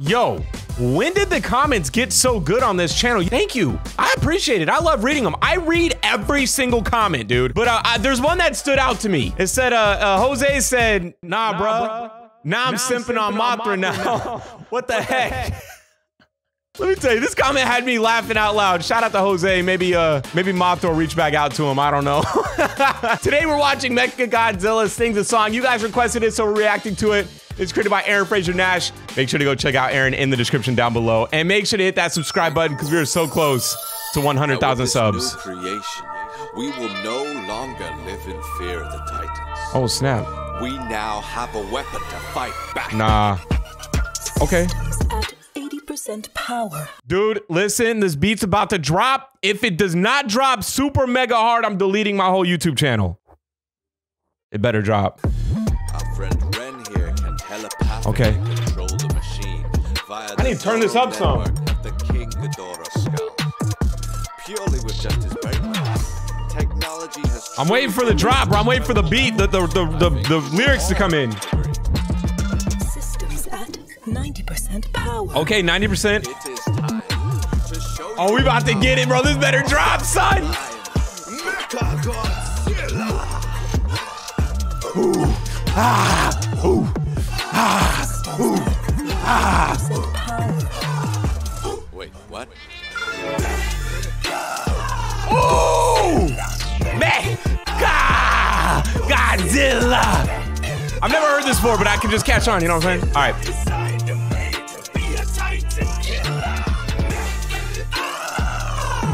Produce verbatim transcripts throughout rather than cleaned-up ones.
Yo, when did the comments get so good on this channel? Thank you. I appreciate it. I love reading them. I read every single comment, dude. But uh, I, there's one that stood out to me. It said, uh, uh, Jose said, nah, nah bruh. bruh. Now I'm, now simping, I'm simping on Mothra, on Mothra now. now. What the what heck? The heck? Let me tell you, this comment had me laughing out loud. Shout out to Jose. Maybe uh, maybe Mothra will reach back out to him. I don't know. Today, we're watching Mechagodzilla sings a song. You guys requested it, so we're reacting to it. It's created by Aaron Fraser Nash. Make sure to go check out Aaron in the description down below. And make sure to hit that subscribe button because we are so close to one hundred thousand subs. New creation, we will no longer live in fear of the Titans. Oh, snap. We now have a weapon to fight back. Nah. Okay. At eighty percent power. Dude, listen, this beat's about to drop. If it does not drop super mega hard, I'm deleting my whole YouTube channel. It better drop. Our friend Ren here can telepathically okay. control the machine via I need to turn this up some. The King Ghidorah skull. Purely with just his brainwaves. Technology has I'm waiting for the drop, bro. I'm waiting for the beat, the the the, the, the lyrics to come in. Systems at ninety percent power. Okay, ninety percent. Oh, we about to get it, bro. This better drop, son. Ooh. Ah. Ooh. Ah. Ooh. Ah. Wait, what? Ooh! Mechagodzilla! I've never heard this before, but I can just catch on, you know what I'm saying? All right.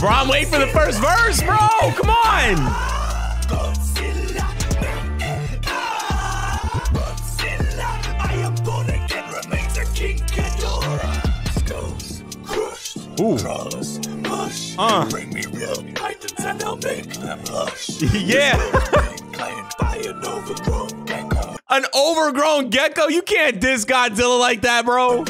Bro, I'm waiting for the first verse, bro! Come on! Ooh. Uh. Bring me real titans and I'll make them rush. Yeah. An overgrown gecko? You can't diss Godzilla like that, bro.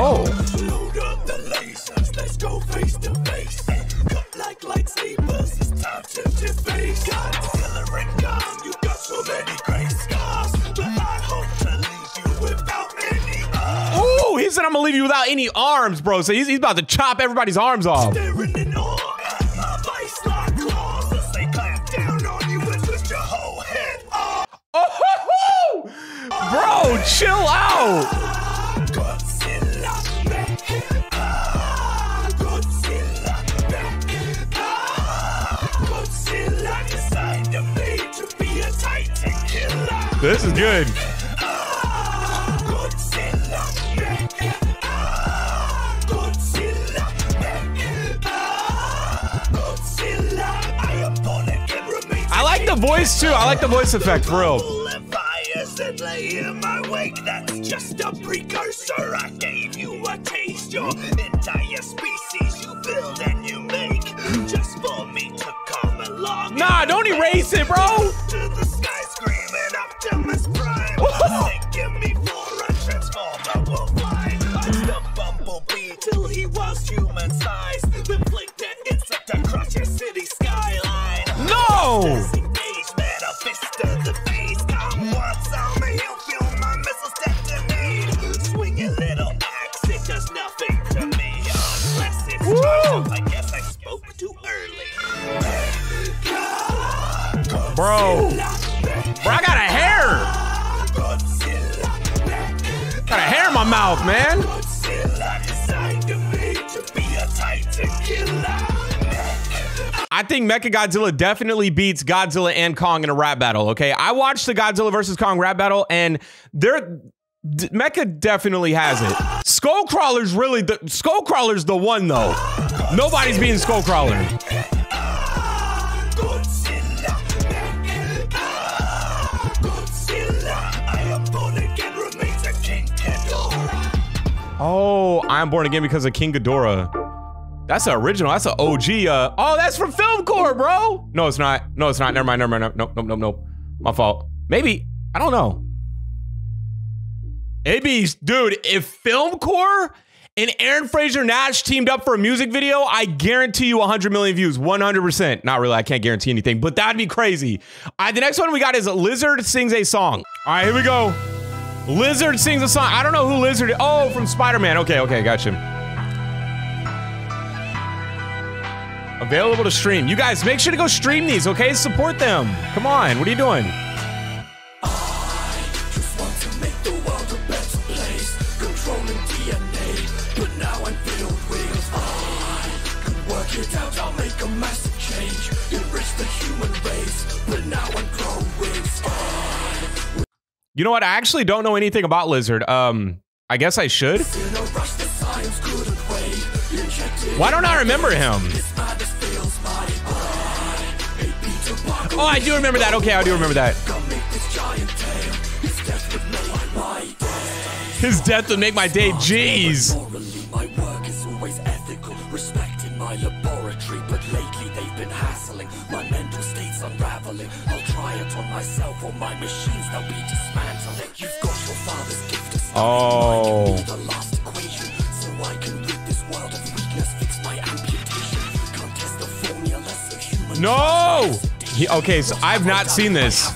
Oh. Load up the lasers. Let's go face to face. Cut like lightsabers. It's time to deface Godzilla and God. You got so many great scars, but I hope to leave you without any arms. Ooh, he said I'm gonna leave you without any arms, bro. So he's, he's about to chop everybody's arms off. Staring in awe at my vice-like claws as they clamp down on you and twist your whole head off. Oh, ho, ho. Bro, chill out. This is good. I like the voice too. I like the voice effect, for real. That lay in my wake, that's just a precursor. I gave you a taste, your entire species you build and you make, just for me to come along. Nah, don't erase it, bro. To the sky screaming Optimus Prime. Give me for a transformer will fly. I stumped Bumblebee till he was human size. Then flick that insect across your city skyline. No! Bro, bro, I got a hair. Got a hair in my mouth, man. I think Mechagodzilla definitely beats Godzilla and Kong in a rap battle. Okay, I watched the Godzilla versus Kong rap battle, and they're. Mecha definitely has it. Skullcrawler's really the Skullcrawler's the one though. Nobody's beating Skullcrawler. Oh, I'm born again because of King Ghidorah. That's an original. That's an O G. Uh, oh, that's from Filmcore, bro. No, it's not. No, it's not. Never mind. Never mind. Nope. Nope. Nope. Nope. My fault. Maybe. I don't know. It be, dude. If Filmcore and Aaron Fraser Nash teamed up for a music video, I guarantee you one hundred million views, one hundred percent. Not really, I can't guarantee anything, but that'd be crazy. All right, the next one we got is Lizard Sings a Song. All right, here we go. Lizard sings a song. I don't know who Lizard is. Oh, from Spider-Man. Okay, okay, gotcha. Available to stream. You guys, make sure to go stream these, okay? Support them. Come on, what are you doing? You know what? I actually don't know anything about Lizard. Um, I guess I should. Why don't I remember him? Oh, I do remember that. Okay, I do remember that. His death would make my day. Jeez. My work is always ethical, respect in my laboratory, but lately they've been hassling. My mental state's unraveling. I'll try it on myself or my machines, they'll be dismantling. You've got your father's gift of stuff. Oh. I can be the last equation, so I can rid this world of weakness, fix my amputation. Can't test the formula of human. No! He, okay, so I've not seen this.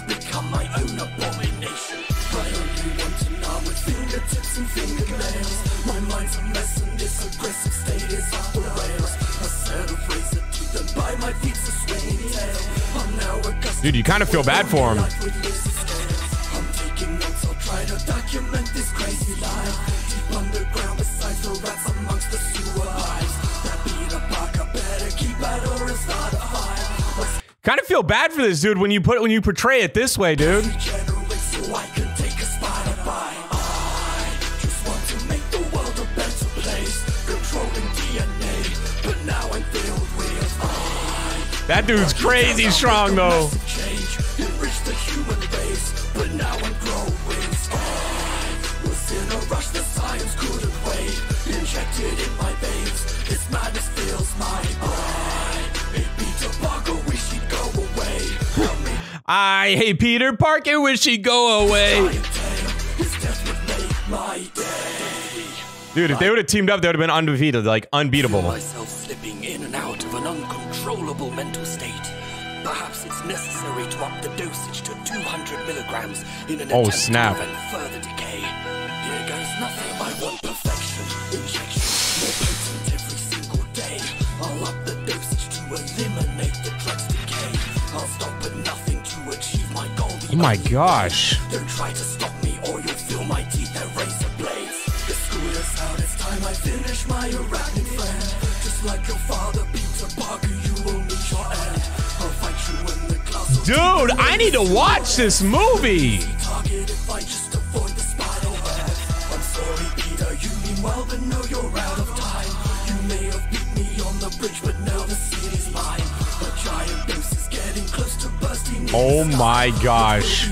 Dude, you kind of feel bad for him. Kind of feel bad for this dude when you put when you portray it this way, dude. That dude's crazy strong though. I hate Peter Parker, wish he'd go away. Dude, if they would have teamed up, they would have been undefeated, like unbeatable. Myself slipping in and out of an uncontrollable mental state. Perhaps it's necessary to up the dosage to two hundred milligrams in an oh, attempt snap. to prevent further decay. Here goes nothing. I want perfection. Injection more potent every single day. I'll up the dosage to eliminate the drug's decay. I'll stop at nothing to achieve my goal. Oh my gosh. Don't try to stop me or you'll feel my teeth at razor blades. The school is out. It's time I finish my arachnid plan. Just like your father, Peter Parker, you will meet your end. Dude, I need to watch this movie. Oh my gosh.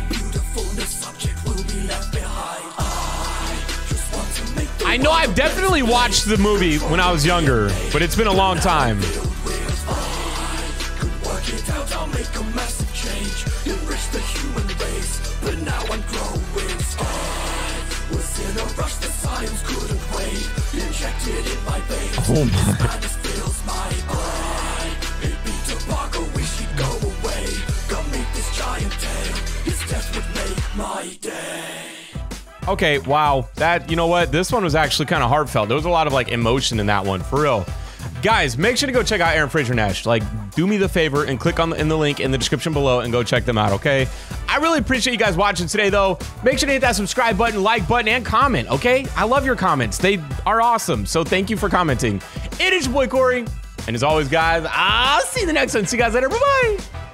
I know I've definitely watched the movie when I was younger, but it's been a long time. Oh my. Okay, wow. That, you know what? This one was actually kind of heartfelt. There was a lot of like emotion in that one, for real. Guys, make sure to go check out Aaron Fraser Nash. Like, do me the favor and click on the, in the link in the description below and go check them out, okay? I really appreciate you guys watching today, though. Make sure to hit that subscribe button, like button, and comment, okay? I love your comments. They are awesome, so thank you for commenting. It is your boy, Corey, and as always, guys, I'll see you in the next one. See you guys later. Bye-bye.